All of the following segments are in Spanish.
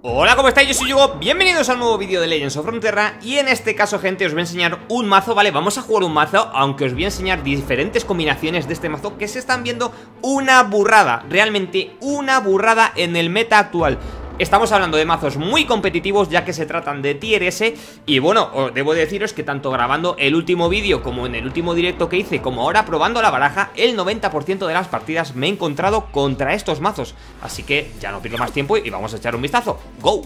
Hola, ¿cómo estáis? Yo soy Yugo, bienvenidos a un nuevo vídeo de Legends of Runeterra. Y en este caso, gente, os voy a enseñar un mazo, ¿vale? Vamos a jugar un mazo, aunque os voy a enseñar diferentes combinaciones de este mazo que se están viendo una burrada, realmente una burrada en el meta actual. Estamos hablando de mazos muy competitivos, ya que se tratan de tier S. Y bueno, os debo deciros que tanto grabando el último vídeo como en el último directo que hice, como ahora probando la baraja, el 90% de las partidas me he encontrado contra estos mazos. Así que ya no pierdo más tiempo y vamos a echar un vistazo. ¡Go!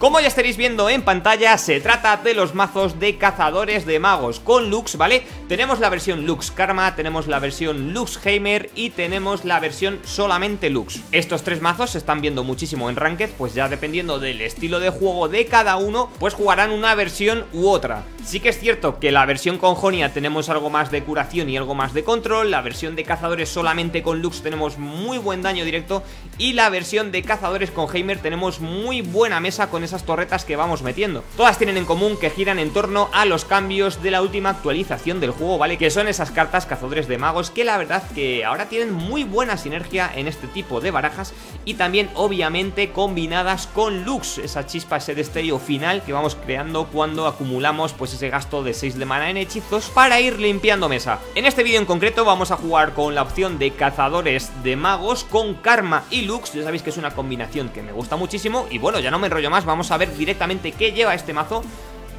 Como ya estaréis viendo en pantalla, se trata de los mazos de Cazadores de Magos con Lux, ¿vale? Tenemos la versión Lux Karma, tenemos la versión Lux Heimer y tenemos la versión solamente Lux. Estos tres mazos se están viendo muchísimo en Ranked, pues ya dependiendo del estilo de juego de cada uno, pues jugarán una versión u otra. Sí que es cierto que la versión con Jonia tenemos algo más de curación y algo más de control, la versión de Cazadores solamente con Lux tenemos muy buen daño directo y la versión de Cazadores con Heimer tenemos muy buena mesa con esas torretas que vamos metiendo. Todas tienen en común que giran en torno a los cambios de la última actualización del juego, ¿vale? Que son esas cartas Cazadores de Magos, que la verdad que ahora tienen muy buena sinergia en este tipo de barajas y también obviamente combinadas con Lux, esa chispa, ese destello final que vamos creando cuando acumulamos pues ese gasto de 6 de mana en hechizos para ir limpiando mesa. En este vídeo en concreto vamos a jugar con la opción de Cazadores de Magos con Karma y Lux, ya sabéis que es una combinación que me gusta muchísimo y bueno, ya no me enrollo más, vamos a ver directamente qué lleva este mazo,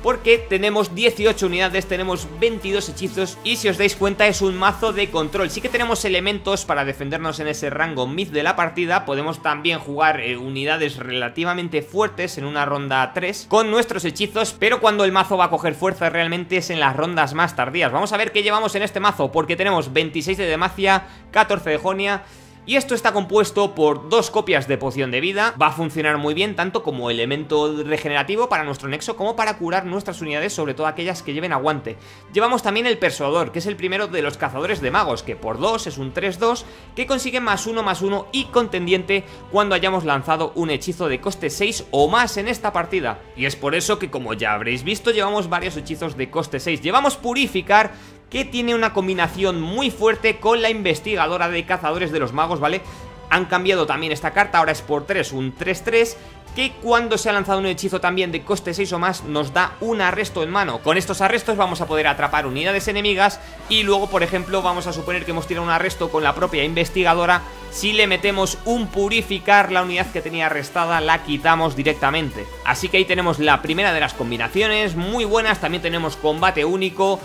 porque tenemos 18 unidades, tenemos 22 hechizos y si os dais cuenta es un mazo de control. Sí que tenemos elementos para defendernos en ese rango mid de la partida, podemos también jugar unidades relativamente fuertes en una ronda 3 con nuestros hechizos, pero cuando el mazo va a coger fuerza realmente es en las rondas más tardías. Vamos a ver qué llevamos en este mazo, porque tenemos 26 de demacia, 14 de jonia. Y esto está compuesto por 2 copias de poción de vida, va a funcionar muy bien tanto como elemento regenerativo para nuestro nexo como para curar nuestras unidades, sobre todo aquellas que lleven aguante. Llevamos también el persuador, que es el primero de los Cazadores de Magos, que por 2 es un 3-2, que consigue +1/+1 y contendiente cuando hayamos lanzado un hechizo de coste 6 o más en esta partida. Y es por eso que, como ya habréis visto, llevamos varios hechizos de coste 6, llevamos Purificar, que tiene una combinación muy fuerte con la investigadora de Cazadores de los Magos, ¿vale? Han cambiado también esta carta, ahora es por 3, un 3-3, que cuando se ha lanzado un hechizo también de coste 6 o más nos da un arresto en mano. Con estos arrestos vamos a poder atrapar unidades enemigas y luego, por ejemplo, vamos a suponer que hemos tirado un arresto con la propia investigadora. Si le metemos un purificar, la unidad que tenía arrestada la quitamos directamente. Así que ahí tenemos la primera de las combinaciones, muy buenas. También tenemos combate único,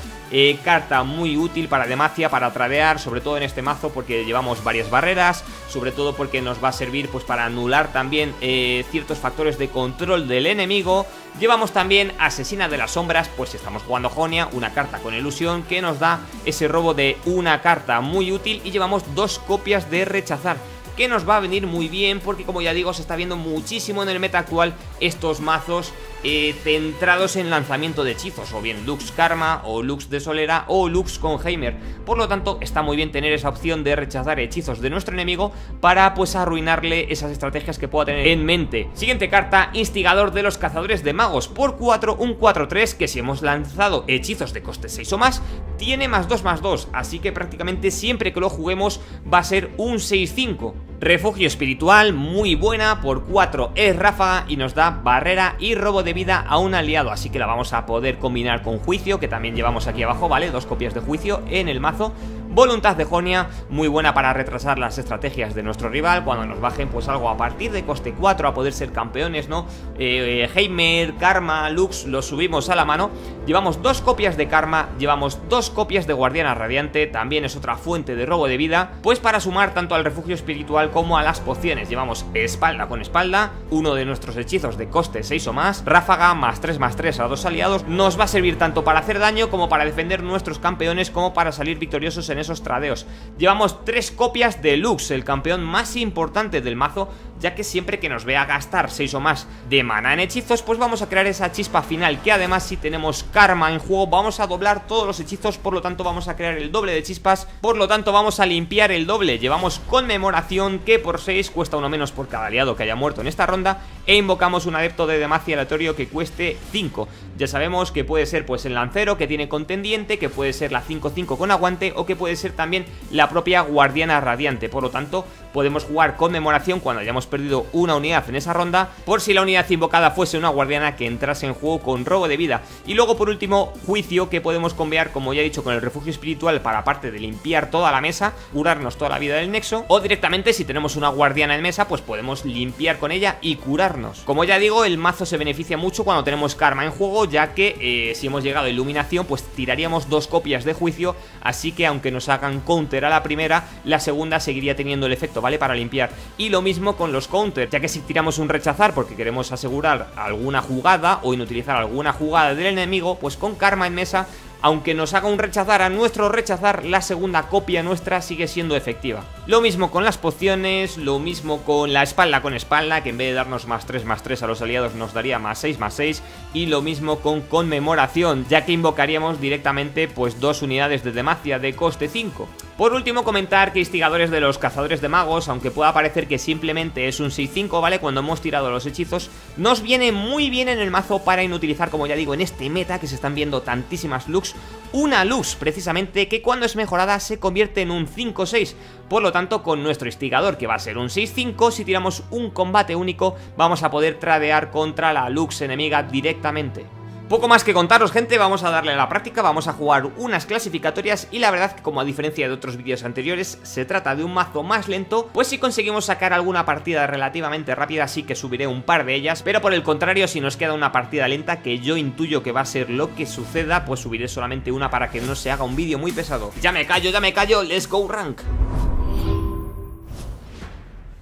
carta muy útil para demacia, para tradear, sobre todo en este mazo porque llevamos varias barreras, sobre todo porque nos va a servir pues para anular también ciertos factores de control del enemigo. Llevamos también Asesina de las Sombras, pues si estamos jugando Jonia, una carta con ilusión que nos da ese robo de una carta muy útil, y llevamos 2 copias de rechazar, que nos va a venir muy bien porque, como ya digo, se está viendo muchísimo en el meta actual estos mazos centrados en lanzamiento de hechizos, o bien Lux Karma, o Lux de Solera, o Lux con Heimer. Por lo tanto, está muy bien tener esa opción de rechazar hechizos de nuestro enemigo para pues arruinarle esas estrategias que pueda tener en mente. Siguiente carta, Instigador de los Cazadores de Magos, por 4, un 4-3, que si hemos lanzado hechizos de coste 6 o más, tiene +2/+2, así que prácticamente siempre que lo juguemos va a ser un 6-5. Refugio espiritual, muy buena, por 4 es ráfaga y nos da barrera y robo de vida a un aliado, así que la vamos a poder combinar con juicio, que también llevamos aquí abajo, ¿vale? 2 copias de juicio en el mazo. Voluntad de Jonia, muy buena para retrasar las estrategias de nuestro rival cuando nos bajen pues algo a partir de coste 4, a poder ser campeones, ¿no? Heimer, Karma, Lux, los subimos a la mano. Llevamos 2 copias de Karma, llevamos 2 copias de Guardiana Radiante, también es otra fuente de robo de vida, pues para sumar tanto al refugio espiritual como a las pociones. Llevamos espalda con espalda, uno de nuestros hechizos de coste 6 o más, ráfaga, +3/+3 a 2 aliados, nos va a servir tanto para hacer daño como para defender nuestros campeones, como para salir victoriosos en esos tradeos. Llevamos 3 copias de Lux, el campeón más importante del mazo, ya que siempre que nos vea gastar 6 o más de mana en hechizos, pues vamos a crear esa chispa final, que además si tenemos Karma en juego vamos a doblar todos los hechizos, por lo tanto vamos a crear el doble de chispas, por lo tanto vamos a limpiar el doble. Llevamos Conmemoración, que por 6 cuesta 1 menos por cada aliado que haya muerto en esta ronda, e invocamos un adepto de demacia aleatorio que cueste 5. Ya sabemos que puede ser pues el lancero, que tiene contendiente, que puede ser la 5-5 con aguante, o que puede ser también la propia Guardiana Radiante. Por lo tanto, podemos jugar conmemoración cuando hayamos perdido una unidad en esa ronda, por si la unidad invocada fuese una guardiana que entrase en juego con robo de vida. Y luego por último, juicio, que podemos combiar, como ya he dicho, con el refugio espiritual para, aparte de limpiar toda la mesa, curarnos toda la vida del nexo, o directamente si tenemos una guardiana en mesa pues podemos limpiar con ella y curarnos. Como ya digo, el mazo se beneficia mucho cuando tenemos karma en juego, ya que si hemos llegado a iluminación pues tiraríamos dos copias de juicio, así que aunque nos hagan counter a la primera, la segunda seguiría teniendo el efecto, ¿vale?, para limpiar. Y lo mismo con los counter, ya que si tiramos un rechazar porque queremos asegurar alguna jugada o inutilizar alguna jugada del enemigo, pues con karma en mesa, aunque nos haga un rechazar a nuestro rechazar, la segunda copia nuestra sigue siendo efectiva. Lo mismo con las pociones, lo mismo con la espalda con espalda, que en vez de darnos +3/+3 a los aliados nos daría +6/+6, y lo mismo con conmemoración, ya que invocaríamos directamente pues dos unidades de demacia de coste 5. Por último, comentar que Instigadores de los Cazadores de Magos, aunque pueda parecer que simplemente es un 6-5, ¿vale?, cuando hemos tirado los hechizos, nos viene muy bien en el mazo para inutilizar, como ya digo, en este meta que se están viendo tantísimas Lux, una Lux precisamente que cuando es mejorada se convierte en un 5-6. Por lo tanto, con nuestro Instigador, que va a ser un 6-5, si tiramos un combate único vamos a poder tradear contra la Lux enemiga directamente. Poco más que contaros, gente, vamos a darle a la práctica, vamos a jugar unas clasificatorias y la verdad que, como a diferencia de otros vídeos anteriores, se trata de un mazo más lento, pues si conseguimos sacar alguna partida relativamente rápida sí que subiré un par de ellas, pero por el contrario, si nos queda una partida lenta, que yo intuyo que va a ser lo que suceda, pues subiré solamente una para que no se haga un vídeo muy pesado. Ya me callo, let's go rank.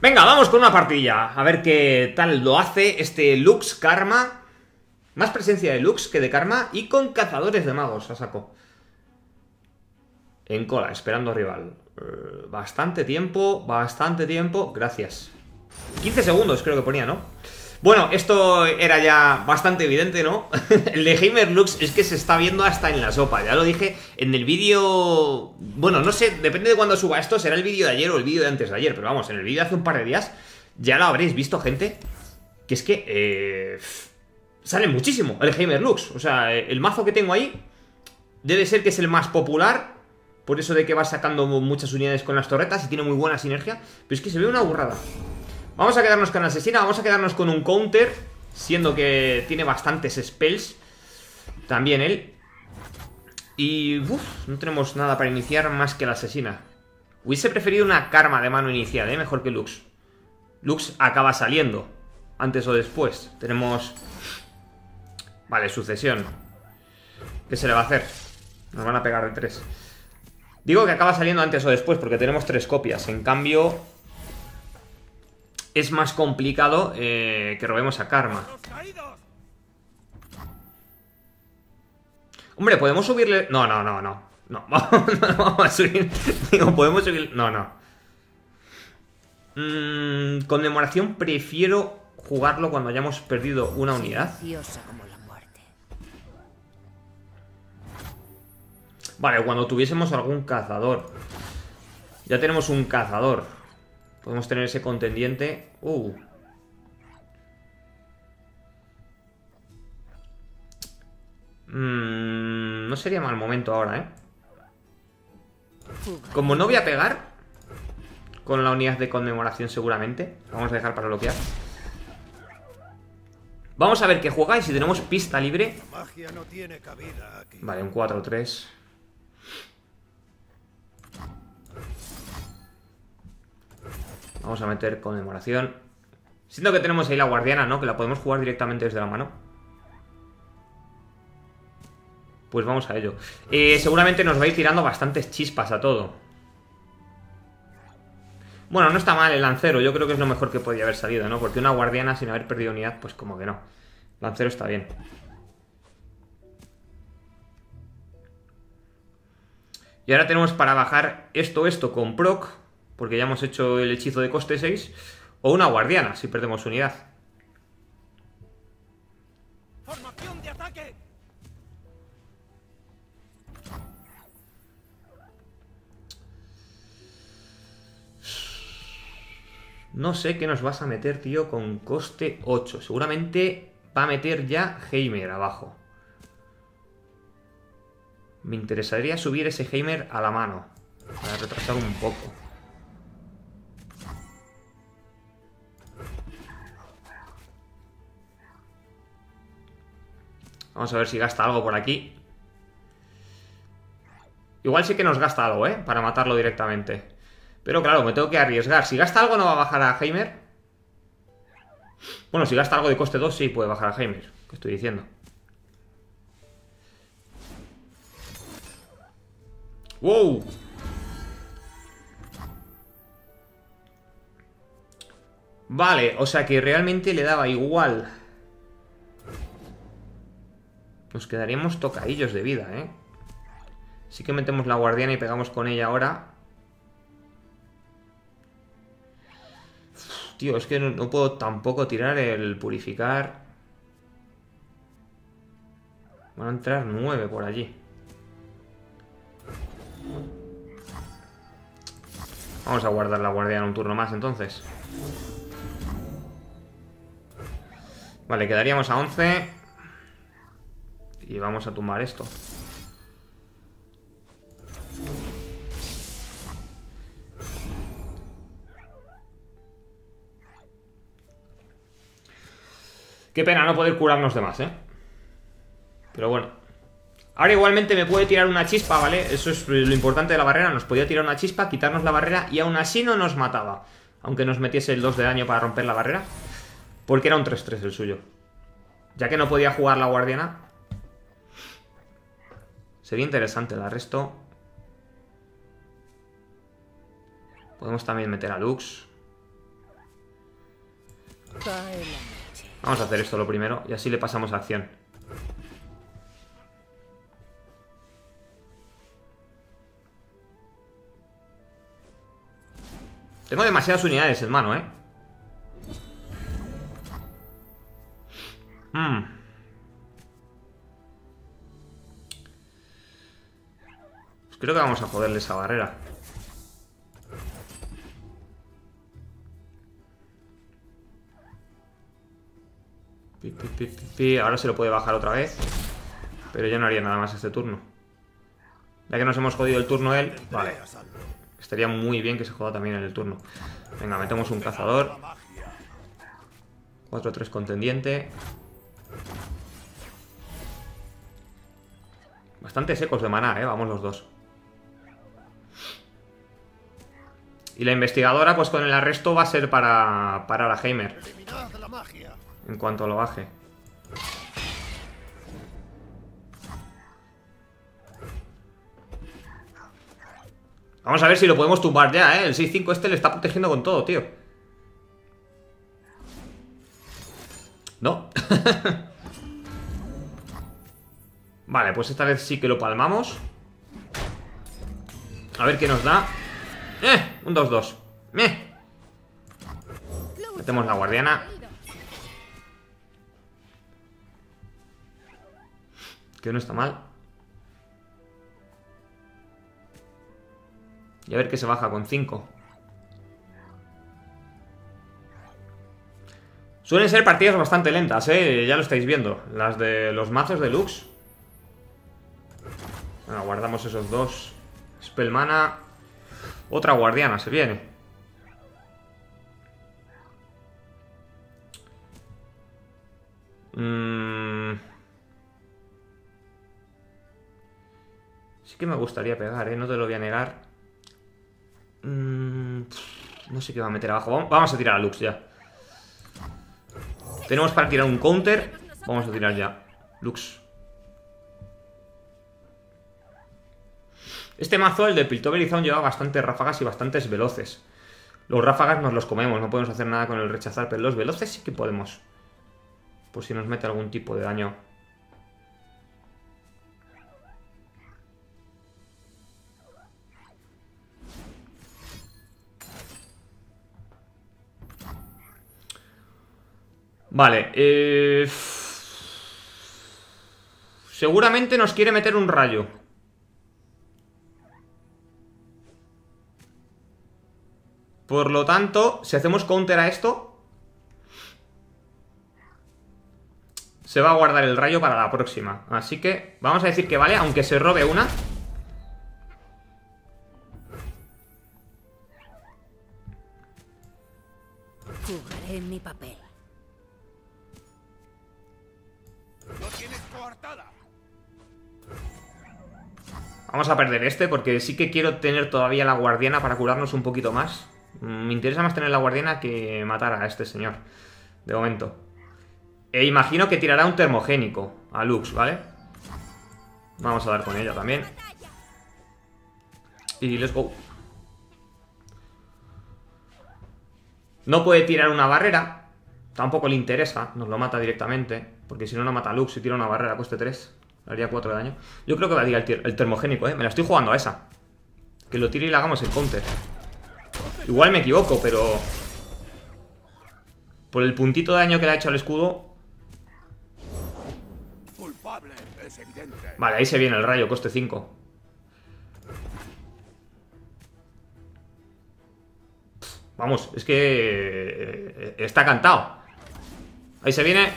Venga, vamos con una partida, a ver qué tal lo hace este Lux Karma. Más presencia de Lux que de Karma y con Cazadores de Magos, a saco. En cola, esperando rival. Bastante tiempo. Gracias. 15 segundos creo que ponía, ¿no? Bueno, esto era ya bastante evidente, ¿no? El de Heimer Lux es que se está viendo hasta en la sopa. Ya lo dije en el vídeo... Bueno, no sé, depende de cuándo suba esto. Será el vídeo de ayer o el vídeo de antes de ayer. Pero vamos, en el vídeo de hace un par de días ya lo habréis visto, gente. Que es que... Sale muchísimo el Heimer Lux. O sea, el mazo que tengo ahí debe ser que es el más popular, por eso de que va sacando muchas unidades con las torretas y tiene muy buena sinergia. Pero es que se ve una burrada. Vamos a quedarnos con Asesina, vamos a quedarnos con un counter, siendo que tiene bastantes spells también él. Y no tenemos nada para iniciar más que la Asesina. Hubiese preferido una Karma de mano inicial, mejor que Lux. Lux acaba saliendo antes o después. Tenemos... Vale, sucesión. ¿Qué se le va a hacer? Nos van a pegar de 3. Digo que acaba saliendo antes o después porque tenemos 3 copias. En cambio, es más complicado que robemos a Karma. Hombre, podemos subirle... No. Vamos a subir... Digo, podemos subir... Conmemoración prefiero jugarlo cuando hayamos perdido una unidad. Vale, cuando tuviésemos algún cazador. Ya tenemos un cazador. Podemos tener ese contendiente. No sería mal momento ahora, Como no voy a pegar con la unidad de conmemoración seguramente, lo vamos a dejar para bloquear. Vamos a ver qué juega y si tenemos pista libre. Vale, un 4-3. Vamos a meter conmemoración. Siento que tenemos ahí la guardiana, ¿no? Que la podemos jugar directamente desde la mano. Pues vamos a ello. Seguramente nos va a ir tirando bastantes chispas a todo. Bueno, no está mal el lancero. Yo creo que es lo mejor que podía haber salido, ¿no? Porque una guardiana sin haber perdido unidad, pues como que no. Lancero está bien. Y ahora tenemos para bajar esto con proc, porque ya hemos hecho el hechizo de coste 6. O una guardiana, si perdemos unidad. Formación de ataque. No sé qué nos vas a meter, tío, con coste 8. Seguramente va a meter ya Heimer abajo. Me interesaría subir ese Heimer a la mano para retrasar un poco. Vamos a ver si gasta algo por aquí. Igual sí que nos gasta algo, ¿eh? Para matarlo directamente. Pero claro, me tengo que arriesgar. Si gasta algo no va a bajar a Heimer. Bueno, si gasta algo de coste 2 sí puede bajar a Heimer. ¿Qué estoy diciendo? ¡Wow! Vale, o sea que realmente le daba igual. Nos quedaríamos tocadillos de vida, ¿eh? Sí que metemos la guardiana y pegamos con ella ahora. Uf, tío, es que no puedo tampoco tirar el purificar. Van a entrar 9 por allí. Vamos a guardar la guardiana un turno más entonces. Vale, quedaríamos a 11. Y vamos a tumbar esto. Qué pena no poder curarnos de más, ¿eh? Pero bueno. Ahora igualmente me puede tirar una chispa, ¿vale? Eso es lo importante de la barrera. Nos podía tirar una chispa, quitarnos la barrera y aún así no nos mataba. Aunque nos metiese el 2 de daño para romper la barrera. Porque era un 3-3 el suyo. Ya que no podía jugar la guardiana. Sería interesante el resto. Podemos también meter a Lux. Vamos a hacer esto lo primero y así le pasamos a acción. Tengo demasiadas unidades, hermano, ¿eh? Pues creo que vamos a joderle esa barrera. Pi, pi, pi, pi, pi. Ahora se lo puede bajar otra vez. Pero ya no haría nada más este turno. Ya que nos hemos jodido el turno él. Vale. Estaría muy bien que se joda también en el turno. Venga, metemos un cazador. 4-3 contendiente. Bastante secos de maná, vamos los dos. Y la investigadora, pues con el arresto va a ser para la Heimer. En cuanto lo baje. Vamos a ver si lo podemos tumbar ya, El 6-5 este le está protegiendo con todo, tío. No. Vale, pues esta vez sí que lo palmamos. A ver qué nos da. Un 2-2. Metemos la guardiana. Que no está mal. Y a ver qué se baja con 5. Suelen ser partidas bastante lentas, ya lo estáis viendo. Las de los mazos de Lux. Bueno, guardamos esos dos. Spellmana. Otra guardiana se viene. Sí que me gustaría pegar, no te lo voy a negar. No sé qué va a meter abajo. Vamos a tirar a Lux ya. Tenemos para tirar un counter. Vamos a tirar ya. Lux. Este mazo, el de Piltoverizón, lleva bastantes ráfagas y bastantes veloces. Los ráfagas nos los comemos. No podemos hacer nada con el rechazar, pero los veloces sí que podemos. Por si nos mete algún tipo de daño. Vale, seguramente nos quiere meter un rayo. Por lo tanto, si hacemos counter a esto, se va a guardar el rayo para la próxima. Así que vamos a decir que vale, aunque se robe una. Jugaré en mi papel. No tienes Vamos a perder este porque sí que quiero tener todavía la guardiana para curarnos un poquito más. Me interesa más tener la guardiana que matar a este señor, de momento. E imagino que tirará un termogénico a Lux, ¿vale? Vamos a dar con ella también. Y let's go. No puede tirar una barrera. Tampoco le interesa, nos lo mata directamente. Porque si no, no mata a Lux. Si tira una barrera, coste 3, haría 4 de daño. Yo creo que va a tirar el termogénico, ¿eh? Me la estoy jugando a esa. Que lo tire y le hagamos el counter. Igual me equivoco, pero... por el puntito de daño que le ha hecho al escudo... Vale, ahí se viene el rayo, coste 5. Vamos, es que... está cantado. Ahí se viene...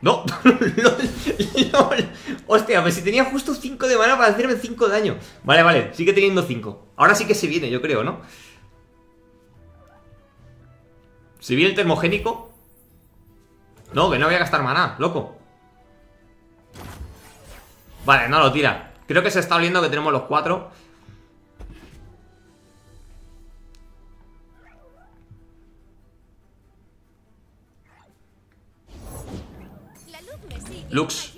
¡No! ¡Lol! Hostia, pues si tenía justo 5 de mana para hacerme 5 de daño. Vale, vale, sigue teniendo 5. Ahora sí que se viene, yo creo, ¿no? Si viene el termogénico. No, que no voy a gastar maná, loco. Vale, no lo tira. Creo que se está oliendo que tenemos los 4. Lux.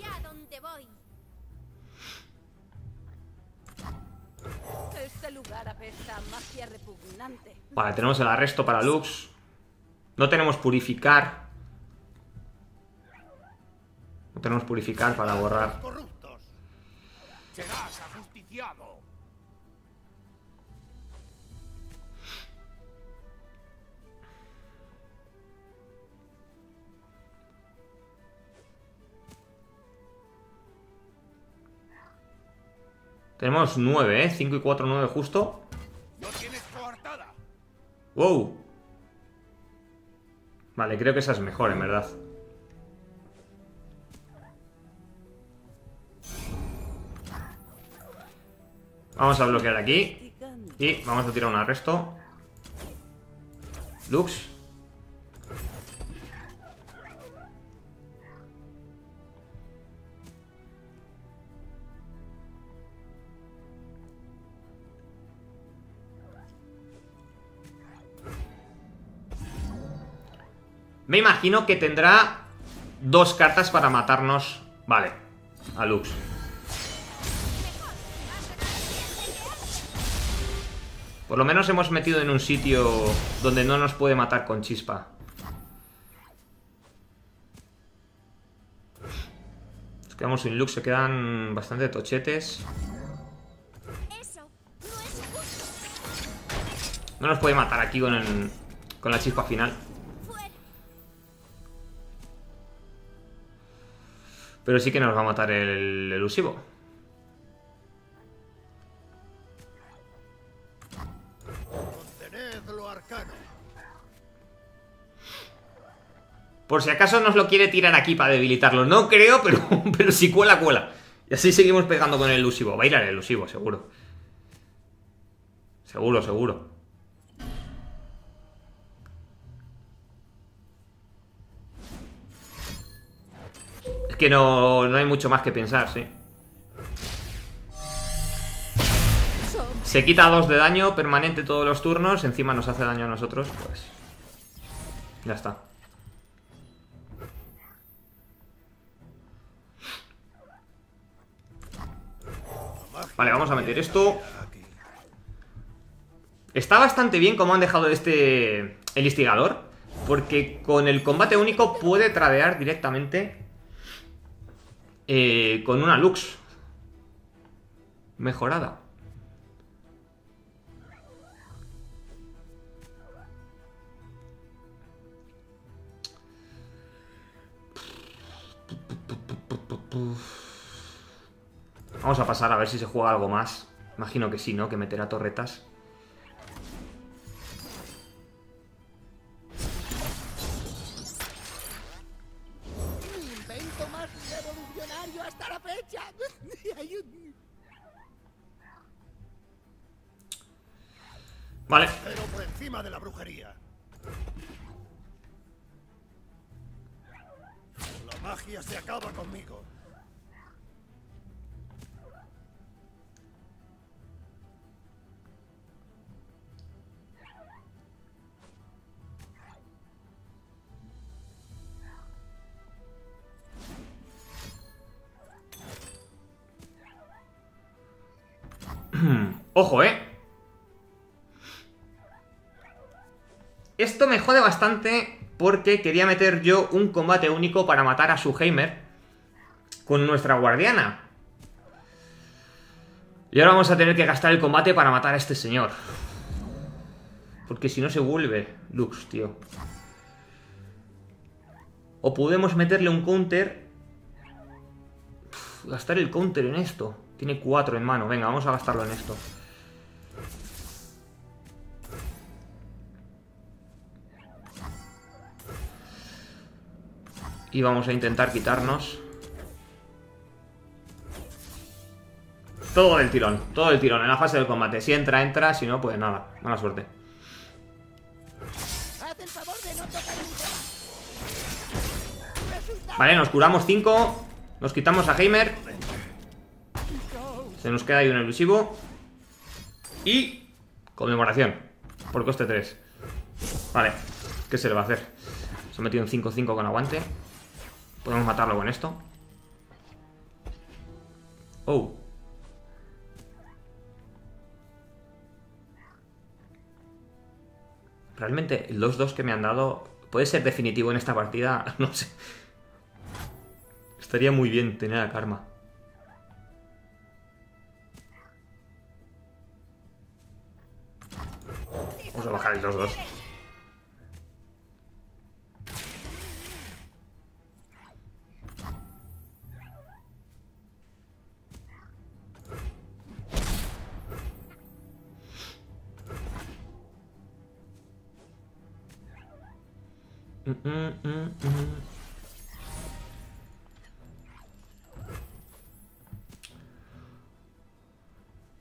Vale, tenemos el arresto para Lux. No tenemos purificar. No tenemos purificar para borrar. Tenemos 9, ¿eh? 5 y 4, 9 justo. Wow. Vale, creo que esa es mejor, en verdad. Vamos a bloquear aquí. Y vamos a tirar un arresto. Lux. Me imagino que tendrá 2 cartas para matarnos. Vale, a Lux. Por lo menos hemos metido en un sitio donde no nos puede matar con chispa. Nos quedamos sin Lux, se quedan bastante tochetes. No nos puede matar aquí con la chispa final. Pero sí que nos va a matar el elusivo. Por si acaso nos lo quiere tirar aquí para debilitarlo. No creo, pero si cuela, cuela. Y así seguimos pegando con el elusivo. Va a ir al elusivo, seguro. Seguro, seguro. Que no hay mucho más que pensar, sí. Se quita 2 de daño permanente todos los turnos. Encima nos hace daño a nosotros, pues... ya está. Vale, vamos a meter esto. Está bastante bien como han dejado el instigador, porque con el combate único puede tradear directamente... con una Lux mejorada. Vamos a pasar a ver si se juega algo más. Imagino que sí, ¿no? Que meterá torretas. Vale. Pero por encima de la brujería. La magia se acaba conmigo. Ojo, ¿eh? Esto me jode bastante porque quería meter yo un combate único para matar a su Heimer con nuestra guardiana. Y ahora vamos a tener que gastar el combate para matar a este señor. Porque si no se vuelve Lux, tío. O podemos meterle un counter. Gastar el counter en esto. Tiene 4 en mano. Venga, vamos a gastarlo en esto. Y vamos a intentar quitarnos. Todo del tirón. Todo del tirón en la fase del combate. Si entra, entra. Si no, pues nada. Mala suerte. Vale, nos curamos 5. Nos quitamos a Heimer. Se nos queda ahí un elusivo. Y conmemoración. Por coste 3. Vale, ¿qué se le va a hacer? Se ha metido un 5-5 con aguante. Podemos matarlo con esto. Oh. Realmente los 2 que me han dado puede ser definitivo en esta partida. No sé. Estaría muy bien tener a Karma. Vamos a bajar el 2-2.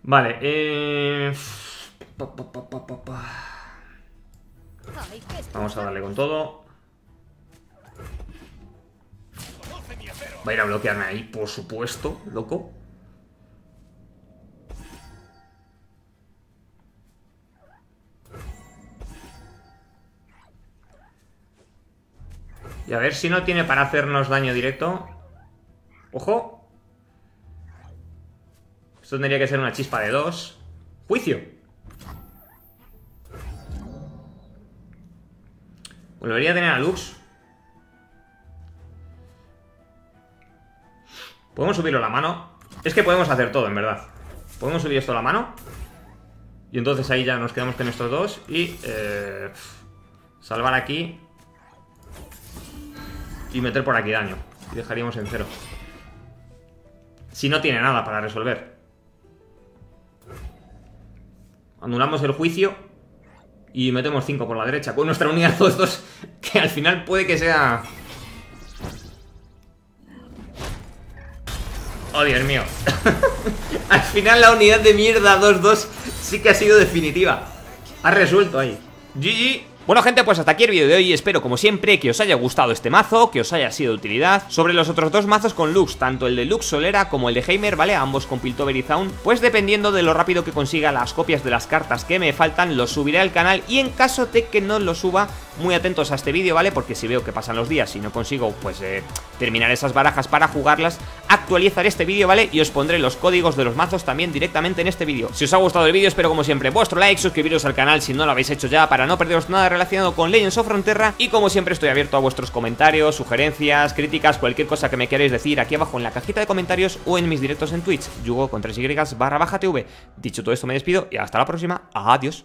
Vale, vamos a darle con todo. Va a ir a bloquearme ahí, por supuesto, loco. Y a ver si no tiene para hacernos daño directo. ¡Ojo! Esto tendría que ser una chispa de 2. ¡Juicio! Volvería a tener a Lux. Podemos subirlo a la mano. Es que podemos hacer todo, en verdad. Podemos subir esto a la mano. Y entonces ahí ya nos quedamos con estos 2. Y salvar aquí. Y meter por aquí daño. Y dejaríamos en 0. Si no tiene nada para resolver. Anulamos el juicio. Y metemos 5 por la derecha. Con nuestra unidad 2-2. Que al final puede que sea... Oh, Dios mío. Al final la unidad de mierda 2-2 sí que ha sido definitiva. Ha resuelto ahí. GG. Bueno, gente, pues hasta aquí el vídeo de hoy. Espero, como siempre, que os haya gustado este mazo, que os haya sido de utilidad. Sobre los otros 2 mazos con Lux, tanto el de Lux Solera como el de Heimer, ¿vale? Ambos con Piltover y Zaun. Pues dependiendo de lo rápido que consiga las copias de las cartas que me faltan, los subiré al canal. Y en caso de que no los suba, muy atentos a este vídeo, ¿vale? Porque si veo que pasan los días y no consigo, pues, terminar esas barajas para jugarlas, actualizaré este vídeo, ¿vale? Y os pondré los códigos de los mazos también directamente en este vídeo. Si os ha gustado el vídeo, espero, como siempre, vuestro like, suscribiros al canal si no lo habéis hecho ya para no perderos nada relacionado con Legends of Runeterra, y como siempre estoy abierto a vuestros comentarios, sugerencias, críticas, cualquier cosa que me queráis decir aquí abajo en la cajita de comentarios o en mis directos en Twitch, Yugo con 3y/tv. Dicho todo esto, me despido y hasta la próxima. Adiós.